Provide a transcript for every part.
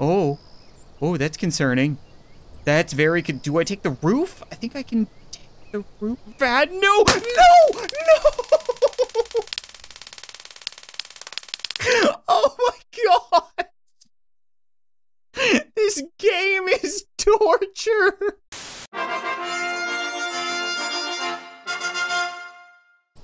Oh. Oh, that's concerning. That's very... Do I take the roof? I think I can take the roof. Bad. No! No! No! Oh, my God. This game is torture.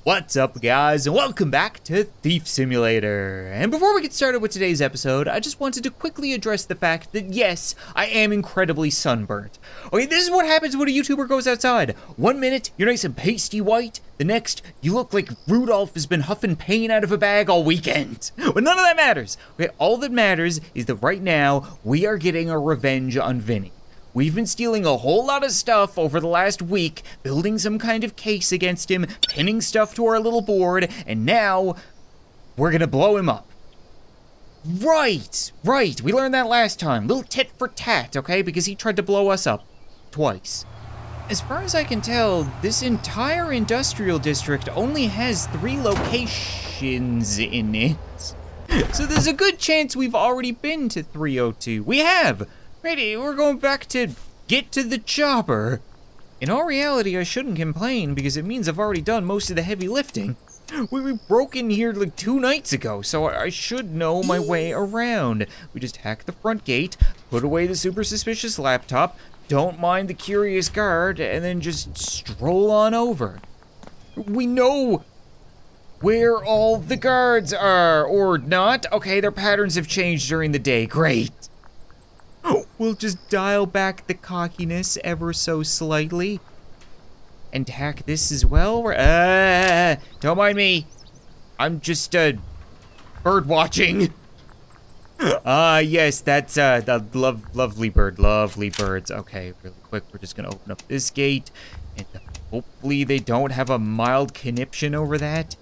What's up, guys, and welcome back to Thief Simulator. And before we get started with today's episode, I just wanted to quickly address the fact that, yes, I am incredibly sunburnt. Okay, this is what happens when a YouTuber goes outside. 1 minute, you're nice and pasty white. The next, you look like Rudolph has been huffing paint out of a bag all weekend. But none of that matters. Okay, all that matters is that right now, we are getting our revenge on Vinny. We've been stealing a whole lot of stuff over the last week, building some kind of case against him, pinning stuff to our little board, and now we're gonna blow him up. Right, we learned that last time. Little tit for tat, okay? Because he tried to blow us up twice. As far as I can tell, this entire industrial district only has 3 locations in it. So there's a good chance we've already been to 302. We have! Ready, we're going back to get to the chopper. In all reality, I shouldn't complain because it means I've already done most of the heavy lifting. We broke in here like 2 nights ago, so I should know my way around. We just hack the front gate, put away the super suspicious laptop, don't mind the curious guard, and then just stroll on over. We know where all the guards are, or not. Okay, their patterns have changed during the day, great. We'll just dial back the cockiness ever so slightly. And hack this as well. Don't mind me. I'm just, bird watching. Yes, that's, the lovely bird. Lovely birds. Okay, really quick. We're just gonna open up this gate. And hopefully they don't have a mild conniption over that.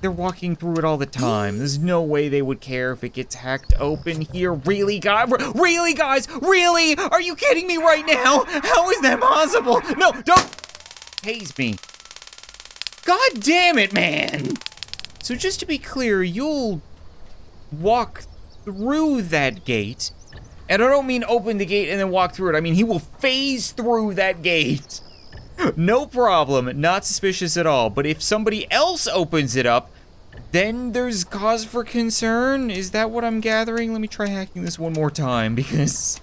They're walking through it all the time. There's no way they would care if it gets hacked open here. Really, guys? Really, guys? Really? Are you kidding me right now? How is that possible? No, don't haze me. God damn it, man. So just to be clear, you'll walk through that gate. And I don't mean open the gate and then walk through it. I mean, he will phase through that gate. No problem, not suspicious at all. But if somebody else opens it up, then there's cause for concern? Is that what I'm gathering? Let me try hacking this one more time because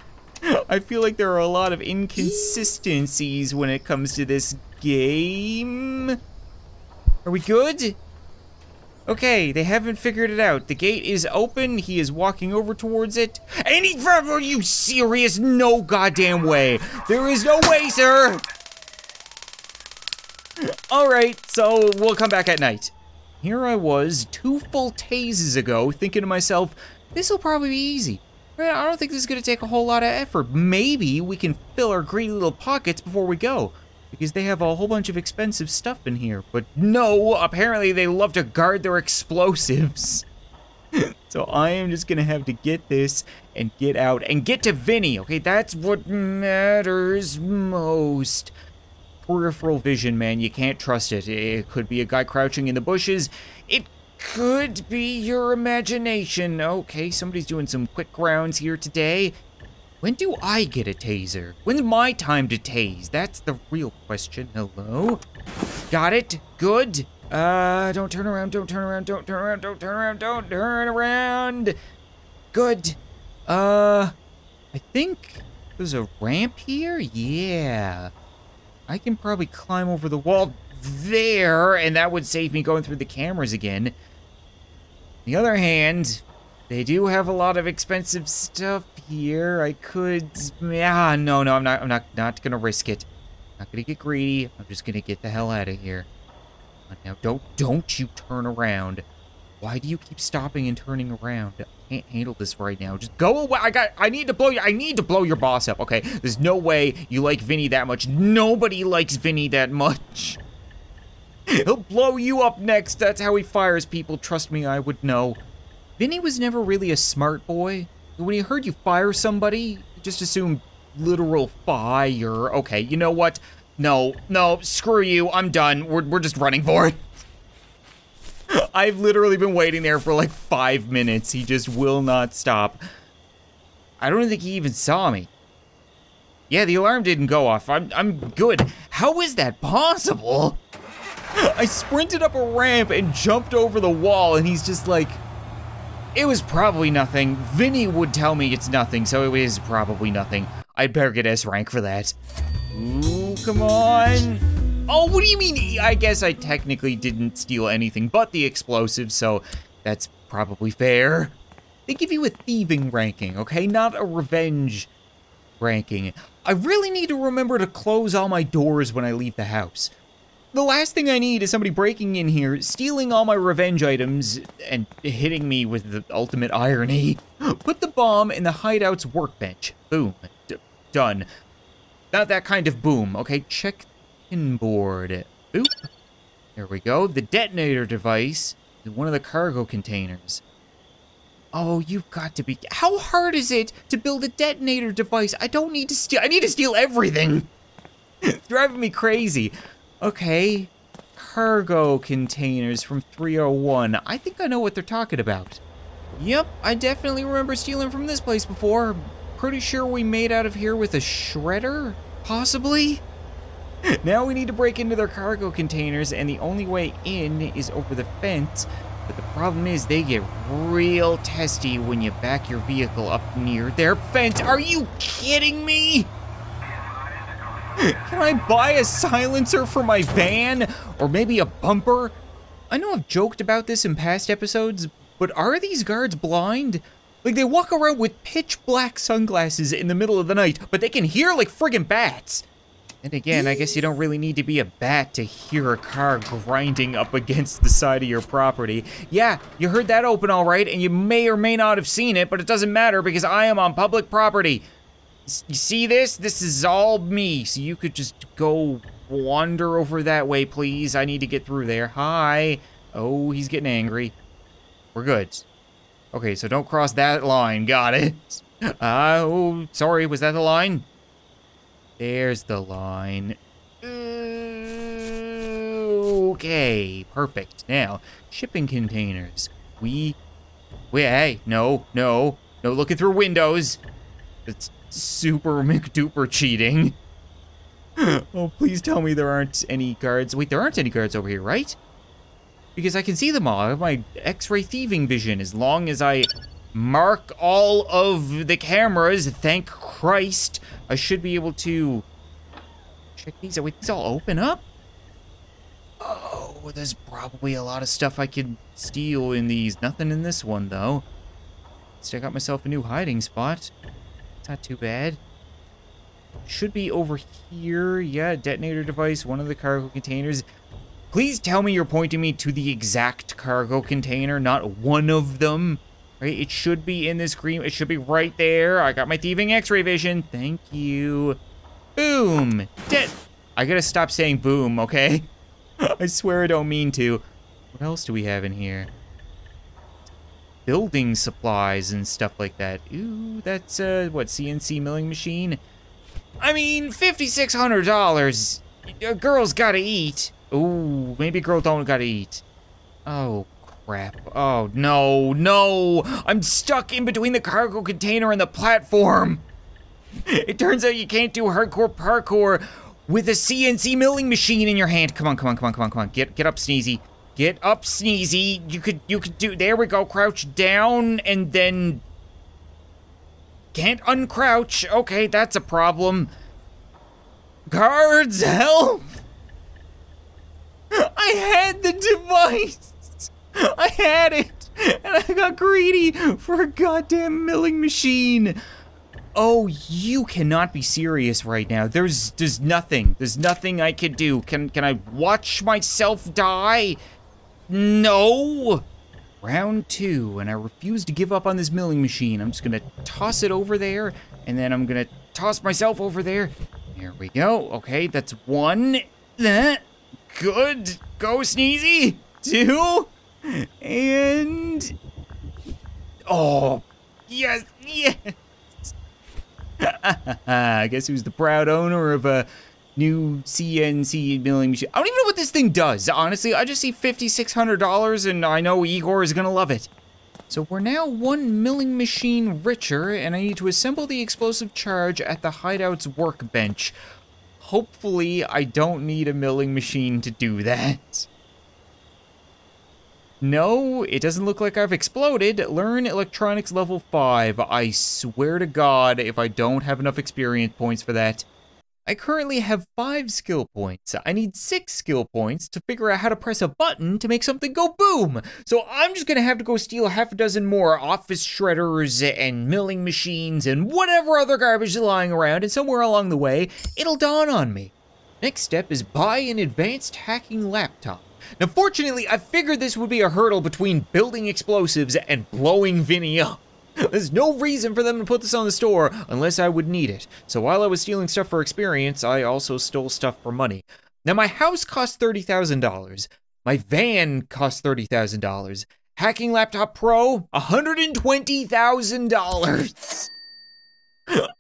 I feel like there are a lot of inconsistencies when it comes to this game. Are we good? Okay, they haven't figured it out. The gate is open, he is walking over towards it. Are you serious? No goddamn way. There is no way, sir. Alright, so we'll come back at night. Here I was, 2 full tases ago, thinking to myself, this'll probably be easy. I don't think this is gonna take a whole lot of effort. Maybe we can fill our greedy little pockets before we go, because they have a whole bunch of expensive stuff in here. But no, apparently they love to guard their explosives. So I am just gonna have to get this and get out and get to Vinny, okay? That's what matters most. Peripheral vision, man, you can't trust it. It could be a guy crouching in the bushes. It could be your imagination. Okay, somebody's doing some quick rounds here today. When do I get a taser? When's my time to tase? That's the real question. Hello? Got it? Good. Don't turn around, don't turn around, don't turn around, don't turn around, don't turn around. Good. I think there's a ramp here? Yeah. I can probably climb over the wall there, and that would save me going through the cameras again. On the other hand, they do have a lot of expensive stuff here. I could... Ah, no, I'm not gonna risk it. I'm not gonna get greedy. I'm just gonna get the hell out of here. Now, don't you turn around. Why do you keep stopping and turning around? I can't handle this right now. Just go away. I need to blow your boss up. Okay, there's no way you like Vinny that much. Nobody likes Vinny that much. He'll blow you up next. That's how he fires people. Trust me, I would know. Vinny was never really a smart boy. When he heard you fire somebody, he just assumed literal fire. Okay, you know what? No, screw you. I'm done. We're just running for it. I've literally been waiting there for like 5 minutes. He just will not stop. I don't think he even saw me. Yeah, the alarm didn't go off. I'm good. How is that possible? I sprinted up a ramp and jumped over the wall, and he's just like, it was probably nothing. Vinny would tell me it's nothing, so it is probably nothing. I'd better get S rank for that. Ooh, come on. Oh, what do you mean? I guess I technically didn't steal anything but the explosives, so that's probably fair. They give you a thieving ranking, okay? Not a revenge ranking. I really need to remember to close all my doors when I leave the house. The last thing I need is somebody breaking in here, stealing all my revenge items, and hitting me with the ultimate irony. Put the bomb in the hideout's workbench. Boom. Done. Not that kind of boom. Okay, check pinboard. Boop. There we go. The detonator device in one of the cargo containers. Oh, you've got to be... How hard is it to build a detonator device? I don't need to steal... I need to steal everything! It's driving me crazy. Okay. Cargo containers from 301. I think I know what they're talking about. Yep, I definitely remember stealing from this place before. Pretty sure we made out of here with a shredder? Possibly? Now we need to break into their cargo containers, and the only way in is over the fence. But the problem is they get real testy when you back your vehicle up near their fence. Are you kidding me? Can I buy a silencer for my van? Or maybe a bumper? I know I've joked about this in past episodes, but are these guards blind? Like, they walk around with pitch black sunglasses in the middle of the night, but they can hear like friggin' bats. And again, I guess you don't really need to be a bat to hear a car grinding up against the side of your property. Yeah, you heard that open all right, and you may or may not have seen it, but it doesn't matter because I am on public property. You see this? This is all me, so you could just go wander over that way, please. I need to get through there. Hi. Oh, he's getting angry. We're good. Okay, so don't cross that line. Got it. Oh, sorry, was that the line? There's the line. Okay, perfect. Now, shipping containers. Hey, no looking through windows. It's super McDuper cheating. Oh, please tell me there aren't any guards. Wait, there aren't any guards over here, right? Because I can see them all. I have my X-ray thieving vision as long as I mark all of the cameras, thank Christ. I should be able to check these out. Wait, these all open up? Oh, there's probably a lot of stuff I could steal in these. Nothing in this one, though. Let's check out myself a new hiding spot. It's not too bad. Should be over here. Yeah, detonator device, one of the cargo containers. Please tell me you're pointing me to the exact cargo container, not one of them. Right, it should be in this green. It should be right there. I got my thieving X-ray vision. Thank you. Boom. I gotta stop saying boom, okay? I swear I don't mean to. What else do we have in here? Building supplies and stuff like that. Ooh, that's what, CNC milling machine? I mean, $5,600. A girl's gotta eat. Ooh, maybe a girl don't gotta eat. Oh. Crap. Oh, no. I'm stuck in between the cargo container and the platform. It turns out you can't do hardcore parkour with a CNC milling machine in your hand. Come on. Get up, Sneezy. You could do, there we go. Crouch down and then can't uncrouch. Okay, that's a problem. Guards, help! I had the device. I had it, and I got greedy for a goddamn milling machine. Oh, you cannot be serious right now. There's nothing. There's nothing I could do. Can I watch myself die? No. Round two, and I refuse to give up on this milling machine. I'm just gonna toss it over there, and then I'm gonna toss myself over there. There we go. Okay, that's one. Good. Go, Sneezy. Two. And... oh, yes! I guess he was the proud owner of a new CNC milling machine. I don't even know what this thing does, honestly. I just see $5,600, and I know Igor is gonna love it. So we're now one milling machine richer, and I need to assemble the explosive charge at the hideout's workbench. Hopefully, I don't need a milling machine to do that. No, it doesn't look like I've exploded. Learn electronics level 5. I swear to God, if I don't have enough experience points for that. I currently have 5 skill points. I need 6 skill points to figure out how to press a button to make something go boom. So I'm just gonna have to go steal half a dozen more office shredders and milling machines and whatever other garbage is lying around, and somewhere along the way, it'll dawn on me. Next step is buy an advanced hacking laptop. Now fortunately, I figured this would be a hurdle between building explosives and blowing Vinny up. There's no reason for them to put this on the store unless I would need it. So while I was stealing stuff for experience, I also stole stuff for money. Now my house cost $30,000. My van cost $30,000. Hacking Laptop Pro, $120,000.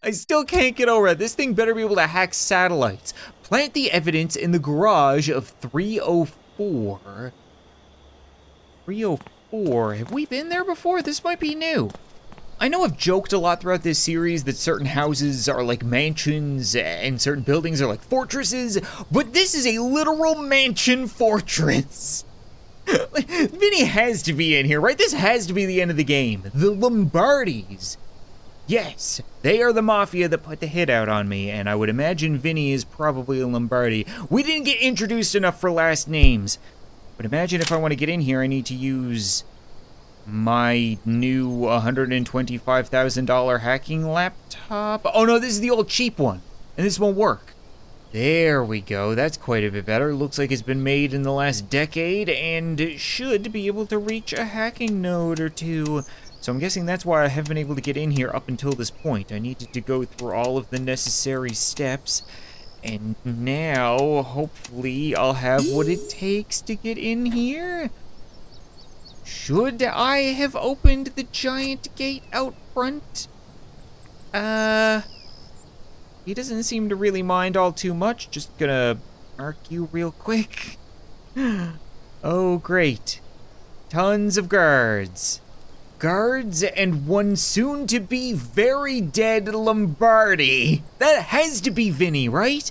I still can't get over it. This thing better be able to hack satellites. Plant the evidence in the garage of 304. 304, have we been there before? This might be new. I know I've joked a lot throughout this series that certain houses are like mansions and certain buildings are like fortresses, but this is a literal mansion fortress. Vinny has to be in here, right? This has to be the end of the game. The Lombardis. Yes, they are the mafia that put the hit out on me, and I would imagine Vinny is probably a Lombardi. We didn't get introduced enough for last names, but imagine if I want to get in here, I need to use my new $125,000 hacking laptop. Oh no, this is the old cheap one, and this won't work. There we go, that's quite a bit better. Looks like it's been made in the last decade, and it should be able to reach a hacking node or two. So I'm guessing that's why I haven't been able to get in here up until this point. I needed to go through all of the necessary steps, and now, hopefully, I'll have what it takes to get in here. Should I have opened the giant gate out front? He doesn't seem to really mind all too much. Just gonna mark you real quick. Oh, great. Tons of guards. Guards and one soon-to-be very dead Lombardi. That has to be Vinny, right?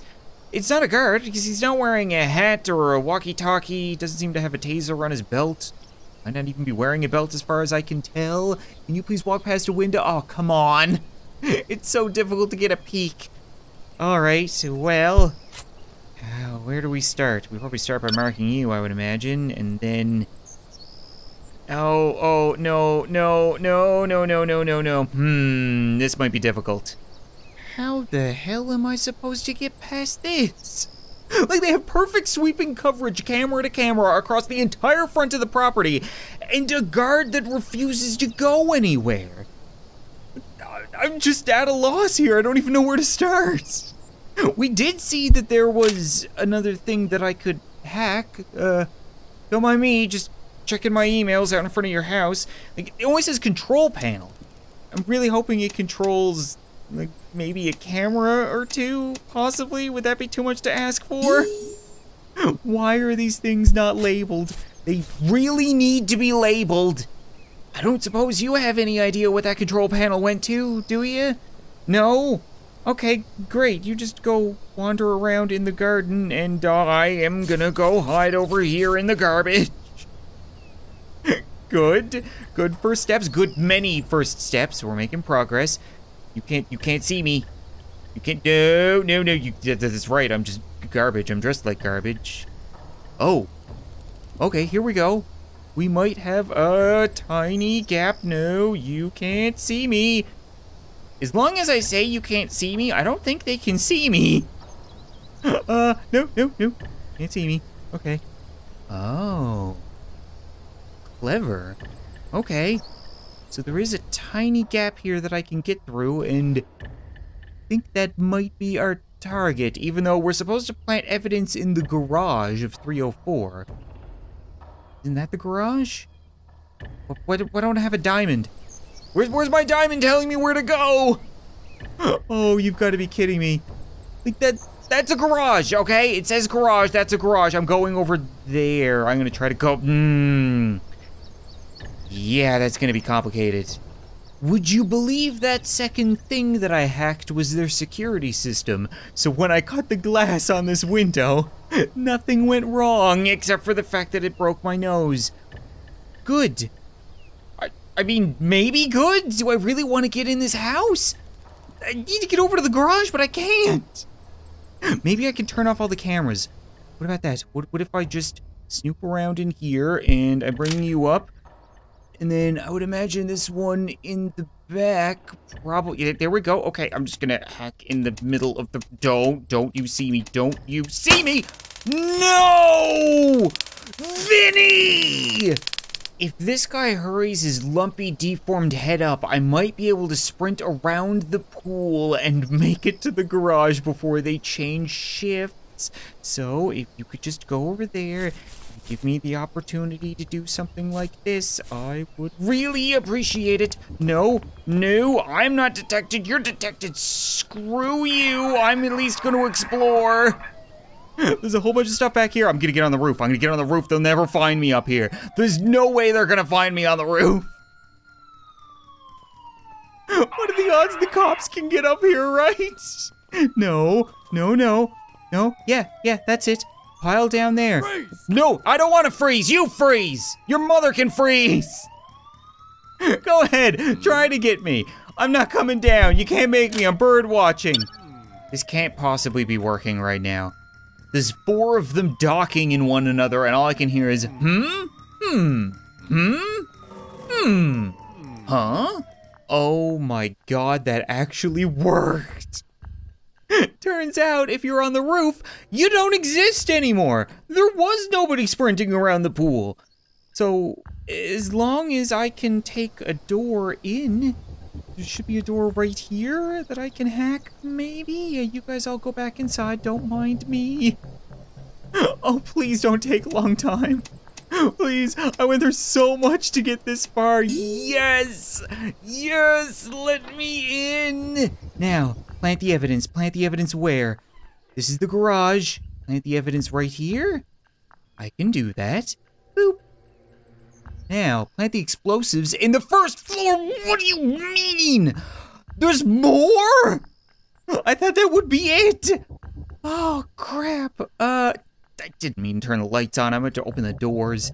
It's not a guard, because he's not wearing a hat or a walkie-talkie. Doesn't seem to have a taser on his belt. Might not even be wearing a belt as far as I can tell. Can you please walk past a window? Oh, come on. It's so difficult to get a peek. All right, well, where do we start? We probably start by marking you, I would imagine, and then... Oh, no. This might be difficult. How the hell am I supposed to get past this? Like, they have perfect sweeping coverage camera to camera across the entire front of the property, and a guard that refuses to go anywhere. I'm just at a loss here. I don't even know where to start. We did see that there was another thing that I could hack. Don't mind me, just... checking my emails out in front of your house. Like, it always says control panel. I'm really hoping it controls, like, maybe a camera or two, possibly? Would that be too much to ask for? Why are these things not labeled? They really need to be labeled. I don't suppose you have any idea what that control panel went to, do you? No? Okay, great. You just go wander around in the garden, and I am gonna go hide over here in the garbage. Good first steps, good many first steps. We're making progress. You can't see me. You can't, no, you, that's right, I'm just garbage. I'm dressed like garbage. Oh, okay, here we go. We might have a tiny gap. No, you can't see me. As long as I say you can't see me, I don't think they can see me. No, can't see me, okay. Oh. Clever. Okay. So there is a tiny gap here that I can get through, and I think that might be our target, even though we're supposed to plant evidence in the garage of 304. Isn't that the garage? Why don't I have a diamond? Where's my diamond telling me where to go? Oh, you've got to be kidding me. Like, that's a garage, okay? It says garage, that's a garage. I'm going over there. I'm going to try to go... Yeah, that's gonna be complicated. Would you believe that second thing that I hacked was their security system? So when I cut the glass on this window, nothing went wrong except for the fact that it broke my nose. Good. I mean, maybe good? Do I really want to get in this house? I need to get over to the garage, but I can't. Maybe I can turn off all the cameras. What about that? What if I just snoop around in here and I bring you up? And then I would imagine this one in the back, probably. Yeah, there we go. Okay, I'm just gonna hack in the middle of the... Don't you see me. Don't you see me. No! Vinny! If this guy hurries his lumpy, deformed head up, I might be able to sprint around the pool and make it to the garage before they change shifts. So if you could just go over there... Give me the opportunity to do something like this. I would really appreciate it. No, I'm not detected. You're detected. Screw you. I'm at least going to explore. There's a whole bunch of stuff back here. I'm going to get on the roof. They'll never find me up here. There's no way they're going to find me on the roof. What are the odds the cops can get up here, right? No. Yeah, that's it. Pile down there. Freeze. No, I don't want to freeze. You freeze. Your mother can freeze. Go ahead. Try to get me. I'm not coming down. You can't make me. I'm bird watching. This can't possibly be working right now. There's four of them docking in one another, and all I can hear is, Huh? Oh my God, that actually worked. Turns out, if you're on the roof, you don't exist anymore. There was nobody sprinting around the pool. So, as long as I can take a door in, there should be a door right here that I can hack, maybe? You guys all go back inside, don't mind me. Oh, please don't take a long time. Please, I went through so much to get this far. Yes, let me in. Now. Plant the evidence where? This is the garage. Plant the evidence right here. I can do that. Boop. Now, plant the explosives in the first floor. What do you mean? There's more? I thought that would be it. Oh, crap. I didn't mean to turn the lights on. I meant to open the doors.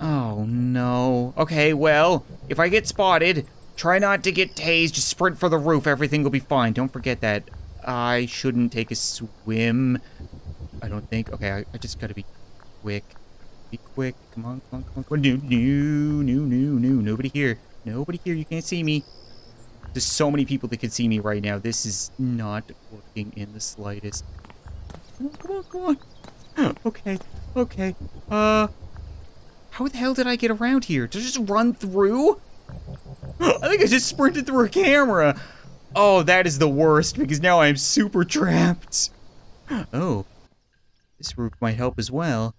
Oh, no. Okay, well, if I get spotted... Try not to get tased, just sprint for the roof, everything will be fine. Don't forget that. I shouldn't take a swim, I don't think. Okay, I just gotta be quick. Be quick, come on. No, nobody here, you can't see me. There's so many people that can see me right now. This is not working in the slightest. Come on. Okay. How the hell did I get around here? Did I just run through? I think I just sprinted through a camera. Oh, that is the worst because now I am super trapped. Oh, this roof might help as well.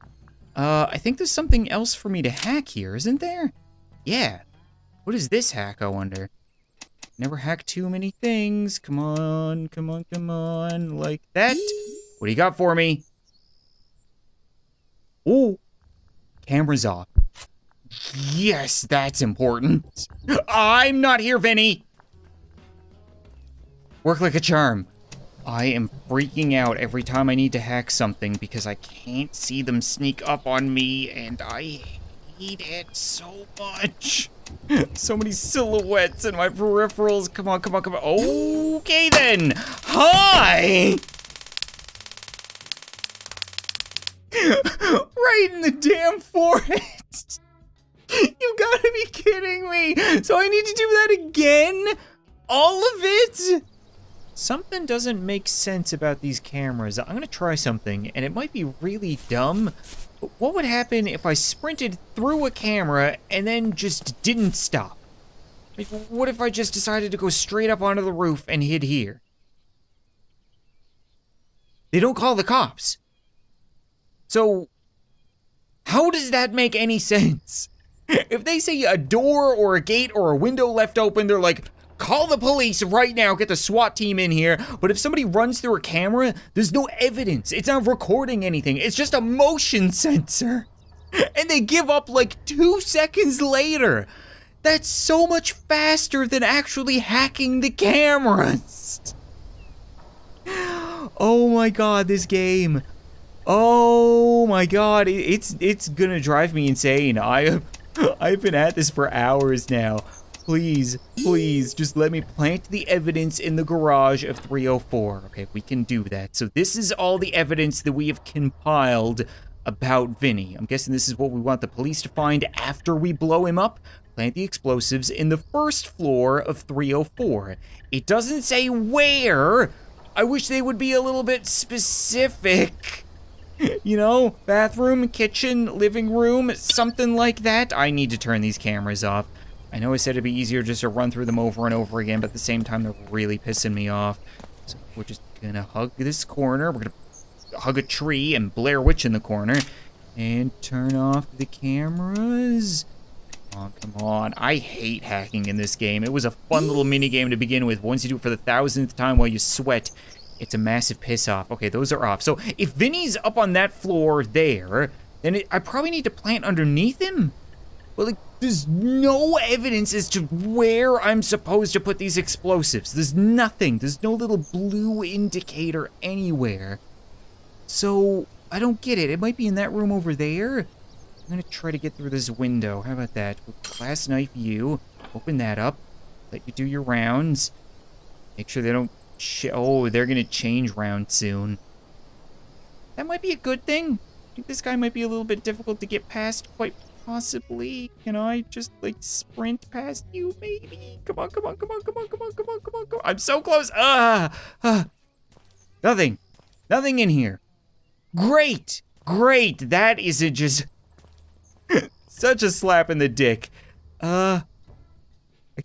I think there's something else for me to hack here, isn't there? Yeah. What is this hack, I wonder? Never hack too many things. Come on. Like that. What do you got for me? Ooh, camera's off. Yes, that's important. I'm not here, Vinny. Work like a charm. I am freaking out every time I need to hack something because I can't see them sneak up on me and I hate it so much. So many silhouettes in my peripherals. Come on. Okay then. Hi. Right in the damn forest. You gotta be kidding me. So I need to do that again? All of it? Something doesn't make sense about these cameras. I'm gonna try something, and it might be really dumb, but what would happen if I sprinted through a camera and then just didn't stop? Like, what if I just decided to go straight up onto the roof and hid here? They don't call the cops. So, how does that make any sense? If they say a door or a gate or a window left open, they're like, call the police right now, get the SWAT team in here. But if somebody runs through a camera, there's no evidence. It's not recording anything. It's just a motion sensor. and they give up like 2 seconds later. That's so much faster than actually hacking the cameras. Oh my god, this game. Oh my god, it's gonna drive me insane. I've been at this for hours now. Please, please, just let me plant the evidence in the garage of 304. Okay, we can do that. So this is all the evidence that we have compiled about Vinny. I'm guessing this is what we want the police to find after we blow him up. Plant the explosives in the first floor of 304. It doesn't say where. I wish they would be a little bit specific. You know, bathroom, kitchen, living room, something like that. I need to turn these cameras off. I know I said it'd be easier just to run through them over and over again, but at the same time, they're really pissing me off. So we're just gonna hug this corner. We're gonna hug a tree and Blair Witch in the corner. And turn off the cameras. Oh, come on. I hate hacking in this game. It was a fun little mini game to begin with. Once you do it for the 1000th time while you sweat, it's a massive piss off. Okay, those are off. So if Vinny's up on that floor there, then I probably need to plant underneath him? Well, like, there's no evidence as to where I'm supposed to put these explosives. There's nothing. There's no little blue indicator anywhere. So I don't get it. It might be in that room over there. I'm gonna try to get through this window. How about that? We'll clasp knife you. Open that up. Let you do your rounds. Make sure they don't... Oh, they're gonna change round soon. That might be a good thing. I think this guy might be a little bit difficult to get past, quite possibly. Can I just, like, sprint past you, maybe? Come on, come on, come on, come on, come on, come on, come on, come on. I'm so close. Nothing. Nothing in here. Great. Great. That is a just... such a slap in the dick. I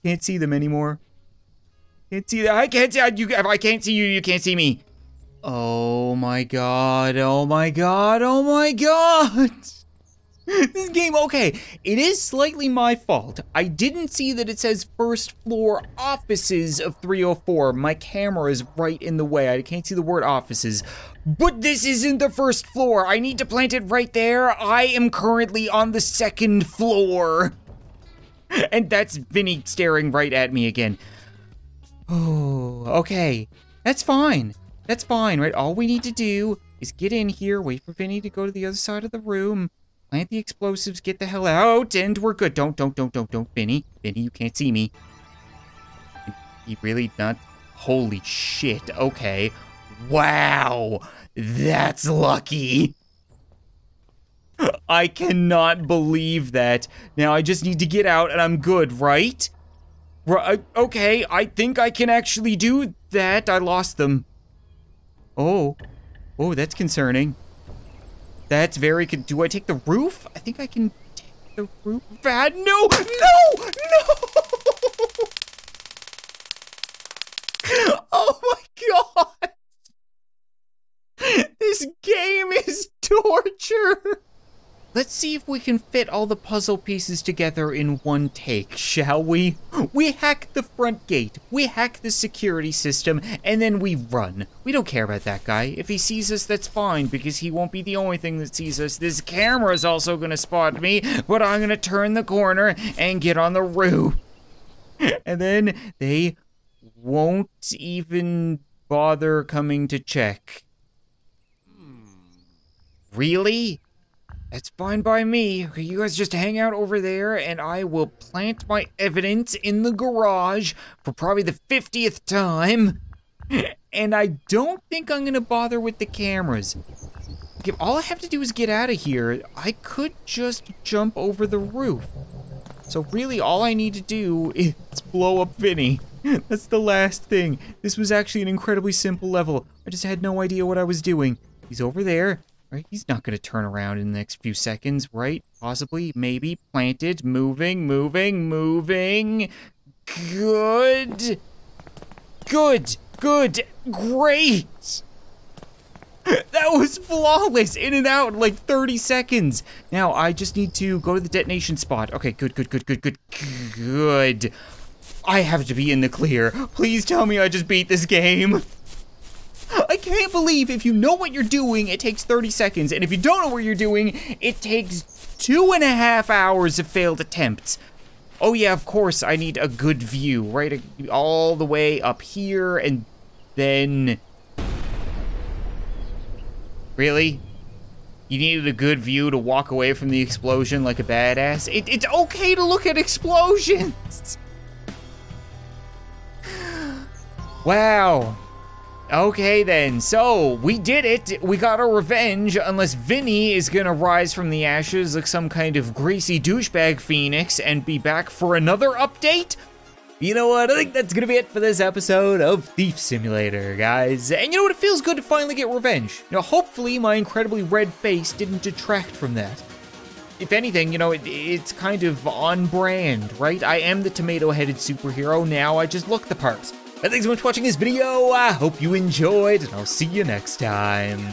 can't see them anymore. Can't see that. I can't see you. If I can't see you, you can't see me. Oh my god. Oh my god. Oh my god. This game, okay. It is slightly my fault. I didn't see that it says first floor offices of 304. My camera is right in the way. I can't see the word offices. But this isn't the first floor. I need to plant it right there. I am currently on the second floor. And that's Vinny staring right at me again. Oh, okay. That's fine. That's fine, right? All we need to do is get in here, wait for Vinny to go to the other side of the room. Plant the explosives, get the hell out, and we're good. Don't, Vinny. Vinny, you can't see me. He really not... Holy shit, okay. Wow, that's lucky. I cannot believe that. Now I just need to get out and I'm good, right? Right, okay, I think I can actually do that. I lost them. Oh. Oh, that's concerning. That's very good. Do I take the roof? I think I can take the roof. Bad. No! No! No! Oh my god! This game is torture! Let's see if we can fit all the puzzle pieces together in one take, shall we? We hack the front gate, we hack the security system, and then we run. We don't care about that guy. If he sees us, that's fine, because he won't be the only thing that sees us. This camera is also gonna spot me, but I'm gonna turn the corner and get on the roof. And then they won't even bother coming to check. Really? That's fine by me. Okay, you guys just hang out over there and I will plant my evidence in the garage for probably the 50th time. And I don't think I'm gonna bother with the cameras. All I have to do is get out of here. I could just jump over the roof. So really all I need to do is blow up Vinny. That's the last thing. This was actually an incredibly simple level. I just had no idea what I was doing. He's over there. Right? He's not going to turn around in the next few seconds, right? Possibly, maybe, planted, moving, moving, moving. Good. Good. Good. Great. That was flawless. In and out in like 30 seconds. Now, I just need to go to the detonation spot. Okay, good, good, good, good, good, good. I have to be in the clear. Please tell me I just beat this game. I can't believe if you know what you're doing, it takes 30 seconds. And if you don't know what you're doing, it takes 2.5 hours of failed attempts. Oh yeah, of course, I need a good view, right? All the way up here, and then... Really? You needed a good view to walk away from the explosion like a badass? It's okay to look at explosions! Wow. Okay then, so we did it. We got our revenge, unless Vinny is gonna rise from the ashes like some kind of greasy douchebag phoenix and be back for another update. You know what, I think that's gonna be it for this episode of Thief Simulator, guys. And you know what, it feels good to finally get revenge. Now, hopefully my incredibly red face didn't detract from that. If anything, you know, it's kind of on brand, right? I am the tomato-headed superhero, now I just look the part. Thanks so much for watching this video, I hope you enjoyed, and I'll see you next time.